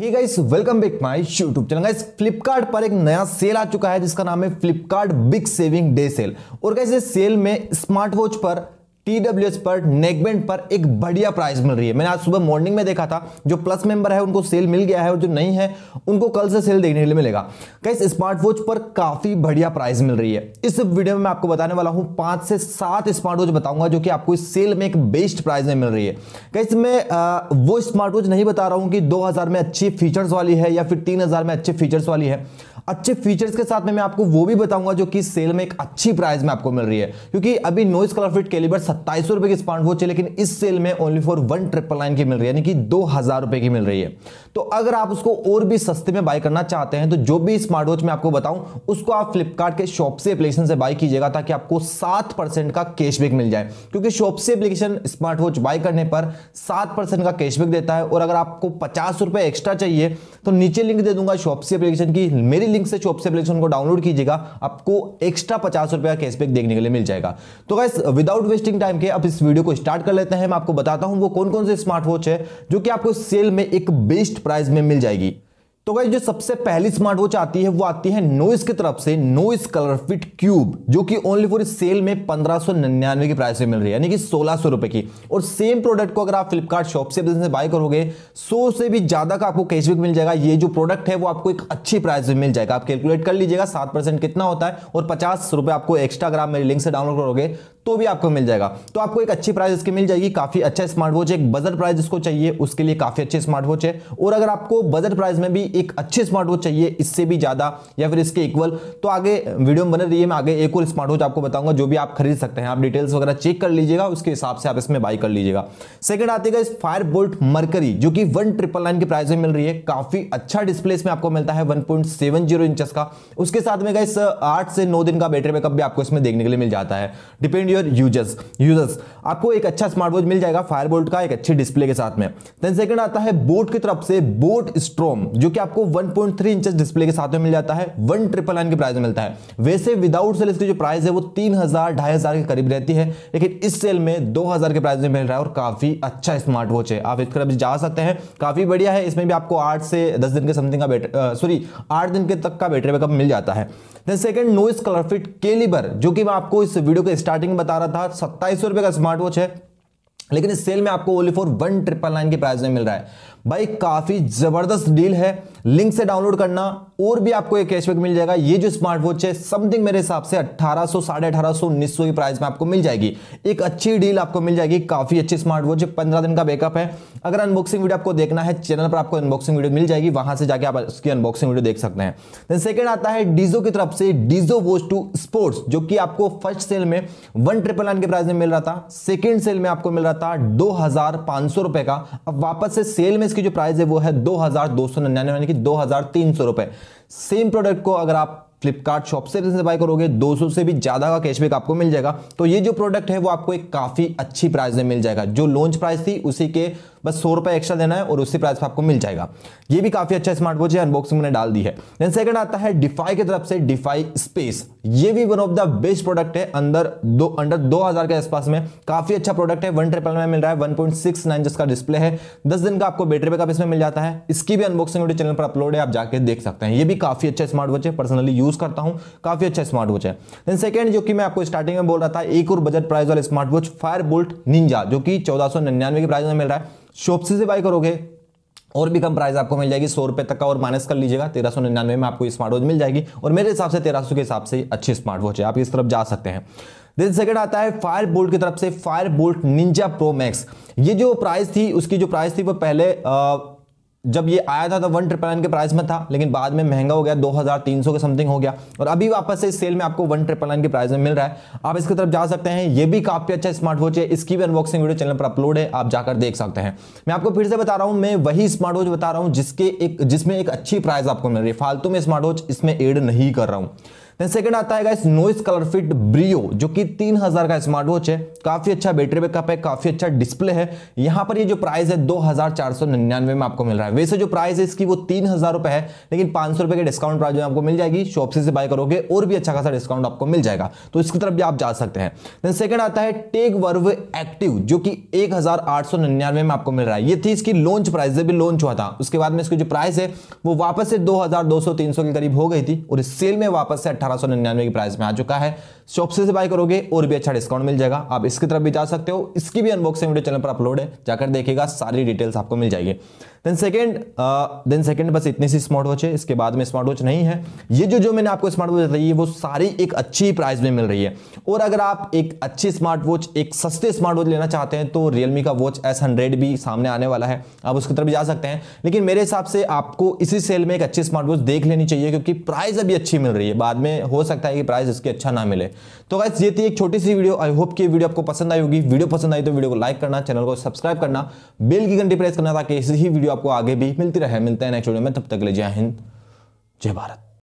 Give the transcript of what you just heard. Hey guys welcome back my YouTube channel. Guys Flipkart पर एक नया सेल आ चुका है जिसका नाम है Flipkart big saving day sale. और गाइस इस सेल में स्मार्ट वॉच पर, TWS पर, नेकबैंड पर एक बढ़िया प्राइस मिल रही है। मैंने आज सुबह मॉर्निंग में देखा था, जो प्लस मेंबर है उनको सेल मिल गया है और जो नहीं है उनको कल से सेल देखने के लिए मिलेगा। गाइस स्मार्ट वॉच पर काफी बढ़िया प्राइस मिल रही है। इस वीडियो में मैं आपको बताने वाला हूं 5 से 7 स्मार्ट वॉच बताऊंगा जो कि आपको इस सेल में एक बेस्ट प्राइस में मिल रही है। गाइस मैं वो स्मार्ट वॉच नहीं बता रहा हूं कि 2000 में अच्छे फीचर्स वाली है या फिर 3000 में अच्छे फीचर्स वाली है। अच्छे फीचर्स के साथ में मैं आपको वो भी बताऊंगा जो कि सेल में एक अच्छी प्राइस में आपको मिल रही है, क्योंकि अभी नॉइस कलर फिट कैलिबर 2700 रुपए की स्मार्ट वॉच है, लेकिन इस सेल में ओनली फॉर 1999 की मिल रही है, यानी कि 2000 रुपए की मिल रही है। तो अगर आप उसको और भी सस्ते में बाय करना चाहते हैं तो जो भी स्मार्ट वॉच मैं आपको बताऊं उसको आप फ्लिपकार्ट के शॉपसी एप्लीकेशन से बाय कीजिएगा, ताकि आपको 7% का कैशबैक मिल जाए, क्योंकि Shopsy application smart watch buy करने पर 7% का कैशबैक देता है। और अगर आपको 50 रुपए एक्स्ट्रा चाहिए तो नीचे लिंक दे दूंगा शॉपसी एप्लीकेशन की, मेरी लिंक से शॉपसी एप्लीकेशन को डाउनलोड कीजिएगा, आपको एक्स्ट्रा 50 रुपए का कैशबैक देखने के लिए मिल जाएगा। तो गाइस विदाउट वेस्टिंग टाइम के अब इस वीडियो को स्टार्ट कर लेते हैं। मैं आपको बताता हूं वो कौन-कौन से स्मार्ट वॉच है जो कि आपको सेल में एक बेस्ट प्राइस में मिल जाएगी। तो गाइस जो सबसे पहली स्मार्ट वॉच आती है वो आती है नॉइस की तरफ से, नॉइस कलर फिट क्यूब, जो कि ओनली फॉर सेल में 1599 की प्राइस में मिल रही है, यानी कि 1600 रुपए की। और सेम प्रोडक्ट को अगर आप फ्लिपकार्ट शॉप से बाय करोगे 100 से भी ज्यादा का आपको कैशबैक मिल जाएगा। ये जो प्रोडक्ट है वो आपको एक अच्छी प्राइस में मिल जाएगा। आप कैलकुलेट कर लीजिएगा 7% कितना होता है, और 50 रुपए आपको एक्स्ट्राग्राम मेरी लिंक से डाउनलोड करोगे तो भी आपको मिल जाएगा। तो आपको एक अच्छी प्राइस इसकी मिल जाएगी। काफी अच्छा स्मार्ट वॉच है, एक बजट प्राइस जिसको चाहिए उसके लिए काफी अच्छे स्मार्ट वॉच है। और अगर आपको बजट प्राइस में भी एक अच्छे स्मार्ट वॉच चाहिए, इससे भी ज्यादा या फिर इसके इक्वल, तो आगे वीडियो में बने रहिए, मैं आगे एक और स्मार्ट वॉच आपको बताऊंगा जो भी आप खरीद सकते हैं। आप डिटेल्स वगैरह चेक कर लीजिएगा, उसके हिसाब से आप इसमें बाय कर लीजिएगा। सेकंड आती है फायर-बोल्ट मर्करी, जो कि 1999 की प्राइस में मिल रही है। काफी अच्छा डिस्प्ले इसमें आपको मिलता है 1.70 इंचेस का। उसके साथ में गाइस 8 से 9 दिन का बैटरी बैकअप भी आपको इसमें देखने के लिए मिल जाता है। डिपेंड यूजर्स आपको एक अच्छा स्मार्ट वॉच मिल जाएगा फायरबोल्ट का एक अच्छे डिस्प्ले के साथ में। देन सेकंड आता है बोट की तरफ से, बोट स्ट्रॉम, जो कि आपको 1.3 इंचेस डिस्प्ले के साथ में मिल जाता है, 1999 के प्राइस में मिलता है। वैसे विदाउट सेल इसकी जो प्राइस है वो 3000-2500 के करीब रहती है, लेकिन इस सेल में 2000 के प्राइस में मिल रहा है। और काफी अच्छा स्मार्ट वॉच है, आप इस तरफ जा सकते हैं, काफी बढ़िया है। इसमें भी आपको 8 से 10 दिन के समथिंग का 8 दिन के तक का बैटरी बैकअप मिल जाता है। Then second Noise ColorFit Caliber, जो कि मैं आपको इस वीडियो के स्टार्टिंग में बता रहा था, 2700 रुपए का स्मार्ट वॉच है, लेकिन इस सेल में आपको ओनली फॉर 1999 के प्राइस में मिल रहा है। भाई काफी जबरदस्त डील है, लिंक से डाउनलोड करना और भी आपको एक कैशबैक मिल जाएगा। ये जो स्मार्ट वॉच है समथिंग मेरे हिसाब से 1800, 1850, 1900 की प्राइस में आपको मिल जाएगी। एक अच्छी डील आपको मिल जाएगी, काफी अच्छी स्मार्ट वॉच है, 15 दिन का बैकअप है। अगर अनबॉक्सिंग वीडियो आपको देखना है, चैनल पर आपको अनबॉक्सिंग वीडियो मिल जाएगी, वहां से जाके आप उसकी अनबॉक्सिंग वीडियो देख सकते हैं। देन सेकंड आता है डीजो की तरफ से, डीजो वॉच 2 स्पोर्ट्स, जो कि आपको फर्स्ट सेल में 1999 के प्राइस में मिल रहा था, सेकेंड सेल में आपको मिल रहा था 2500 रुपए का। अब वापस से सेल में इसकी जो प्राइस है वो है 2299, यानी कि 2300 रुपए। सेम प्रोडक्ट को अगर आप फ्लिपकार्ट शॉप से बाय करोगे 200 से भी ज्यादा का कैशबैक आपको मिल जाएगा। तो ये जो प्रोडक्ट है वो आपको एक काफी अच्छी प्राइस में मिल जाएगा। जो लॉन्च प्राइस थी उसी के बस 100 रुपए एक्स्ट्रा देना है और उसी प्राइस पर आपको मिल जाएगा। ये भी काफी अच्छा स्मार्ट वॉच है, अनबॉक्सिंग मैंने डाल दी है। देन सेकंड आता है डिफाई की तरफ से, डिफाई स्पेस। ये भी one of the best product है, अंडर 2000 के आसपास में काफी अच्छा प्रोडक्ट है, 1999 में मिल रहा है, 1.69 जिसका डिस्प्ले है, 10 दिन का आपको बैटरी बैकअप इसमें मिल जाता है। इसकी भी अनबॉक्सिंग वीडियो चैनल पर अपलोड है, आप जाके देख सकते हैं। ये भी काफी अच्छा स्मार्ट वॉच है, पर्सनली यूज करता हूं, काफी अच्छा स्मार्ट वॉच है। देन सेकंड, जो कि मैं आपको स्टार्टिंग में बोल रहा था, एक और बजट प्राइस वाला स्मार्ट वॉच फायरबोल्ट निंजा, जो कि 1499 की प्राइस में मिल रहा है। शॉपसी से बाय करोगे और भी कम प्राइस आपको मिल जाएगी, 100 रुपए तक का, और माइनस कर लीजिएगा 1399 में आपको स्मार्ट वॉच मिल जाएगी। और मेरे हिसाब से 1300 के हिसाब से अच्छी स्मार्ट वॉच है, आप इस तरफ जा सकते हैं। देन सेकंड आता है फायरबोल्ट की तरफ से, फायरबोल्ट निंजा प्रो मैक्स। ये जो प्राइस थी, उसकी जो प्राइस थी वो पहले जब ये आया था तो 1999 के प्राइस में था, लेकिन बाद में महंगा हो गया, 2300 के समथिंग हो गया, और अभी वापस से इस सेल में आपको 1999 के प्राइस में मिल रहा है। आप इसकी तरफ जा सकते हैं, ये भी काफी अच्छा स्मार्ट वॉच है। इसकी भी अनबॉक्सिंग वीडियो चैनल पर अपलोड है, आप जाकर देख सकते हैं। मैं आपको फिर से बता रहा हूँ, मैं वही स्मार्ट वॉच बता रहा हूँ जिसमें एक अच्छी प्राइस आपको मिल रही है, फालतू में स्मार्ट वॉच इसमें एड नहीं कर रहा हूँ। सेकंड आता है guys Noise ColorFit Brio जो कि 3000 का स्मार्ट वॉच है। काफी अच्छा बैटरी बैकअप है, काफी अच्छा डिस्प्ले है। यहाँ पर ये जो प्राइस है 2499 में आपको मिल रहा है। वैसे जो प्राइस है इसकी वो 3000 रुपए है, लेकिन 500 रुपए के डिस्काउंट प्राइस में आपको मिल जाएगी। शॉपसी से बाय करोगे और भी अच्छा खासा डिस्काउंट आपको मिल जाएगा, तो इसकी तरफ भी आप जा सकते हैं। देन सेकंड आता है टेक वेयर एक्टिव जो कि 1899 में आपको मिल रहा है। ये थी इसकी लॉन्च प्राइस, जब भी लॉन्च हुआ था उसके बाद में इसकी जो प्राइस है वो वापस से 2200-300 के करीब हो गई थी और इस सेल में वापस से 1899 की प्राइस में आ चुका है। शॉपसी से बाय करोगे और भी अच्छा डिस्काउंट मिल जाएगा, आप इसकी तरफ भी जा सकते हो। इसकी भी अनबॉक्सिंग वीडियो चैनल पर अपलोड है, जाकर देखिएगा, सारी डिटेल्स आपको मिल जाएगी। देन सेकंड बस इतनी सी स्मार्ट वॉच है, इसके बाद में स्मार्ट वॉच नहीं है। ये जो मैंने आपको स्मार्ट वॉच बताई है वो सारी एक अच्छी प्राइस में मिल रही है। और अगर आप एक अच्छी स्मार्ट वॉच, एक सस्ते स्मार्ट वॉच लेना चाहते हैं तो रियलमी का वॉच S100 भी सामने आने वाला है, आप उसकी तरफ जा सकते हैं। लेकिन मेरे हिसाब से आपको इसी सेल में एक अच्छी स्मार्ट वॉच देख लेनी चाहिए क्योंकि प्राइस अभी अच्छी मिल रही है, बाद में हो सकता है कि प्राइस इसकी अच्छा ना मिले। तो गाइस ये थी एक छोटी सी वीडियो, आई होप कि वीडियो आपको पसंद आई होगी। वीडियो पसंद आई तो वीडियो को लाइक करना, चैनल को सब्सक्राइब करना, बेल की घंटी प्रेस करना ताकि ऐसी ही वीडियो आपको आगे भी मिलती रहे। मिलते हैं नेक्स्ट वीडियो में, तब तक के लिए जय हिंद, जय भारत।